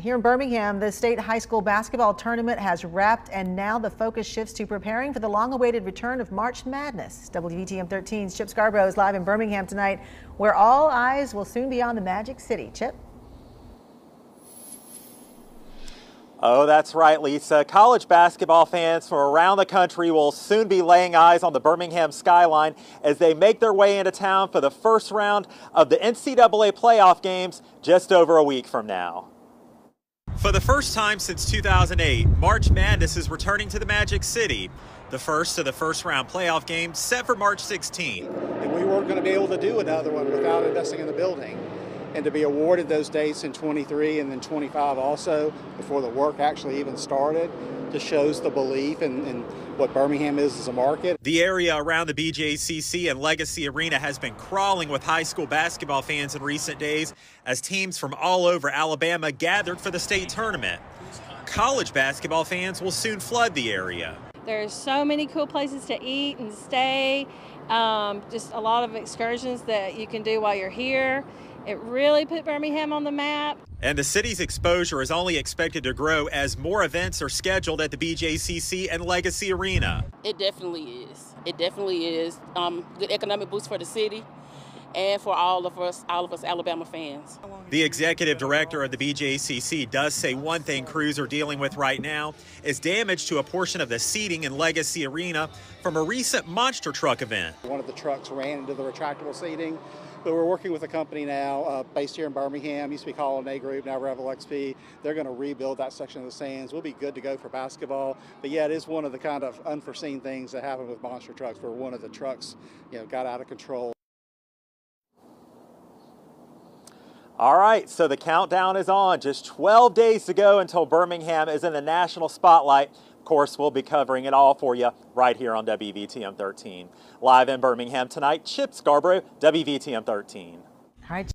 Here in Birmingham, the state high school basketball tournament has wrapped, and now the focus shifts to preparing for the long-awaited return of March Madness. WVTM 13's Chip Scarborough is live in Birmingham tonight, where all eyes will soon be on the Magic City. Chip? Oh, that's right, Lisa. College basketball fans from around the country will soon be laying eyes on the Birmingham skyline as they make their way into town for the first round of the NCAA playoff games just over a week from now. For the first time since 2008, March Madness is returning to the Magic City. The first of the first round playoff games set for March 16. And we weren't going to be able to do another one without investing in the building. And to be awarded those dates in 23 and then 25 also, before the work actually even started, just shows the belief in what Birmingham is as a market. The area around the BJCC and Legacy Arena has been crawling with high school basketball fans in recent days as teams from all over Alabama gathered for the state tournament. College basketball fans will soon flood the area. There's so many cool places to eat and stay, just a lot of excursions that you can do while you're here. It really put Birmingham on the map. And the city's exposure is only expected to grow as more events are scheduled at the BJCC and Legacy Arena. It definitely is. It definitely is. Good economic boost for the city and for all of us Alabama fans. The executive director of the BJCC does say one thing crews are dealing with right now is damage to a portion of the seating in Legacy Arena from a recent monster truck event. One of the trucks ran into the retractable seating, but we're working with a company now based here in Birmingham, used to be called A Group, now Revel XP. They're going to rebuild that section of the sands. We'll be good to go for basketball, but yeah, it is one of the kind of unforeseen things that happen with monster trucks, where one of the trucks, you know, got out of control. All right, so the countdown is on. Just 12 days to go until Birmingham is in the national spotlight. Of course, we'll be covering it all for you right here on WVTM 13. Live in Birmingham tonight, Chip Scarborough, WVTM 13. All right.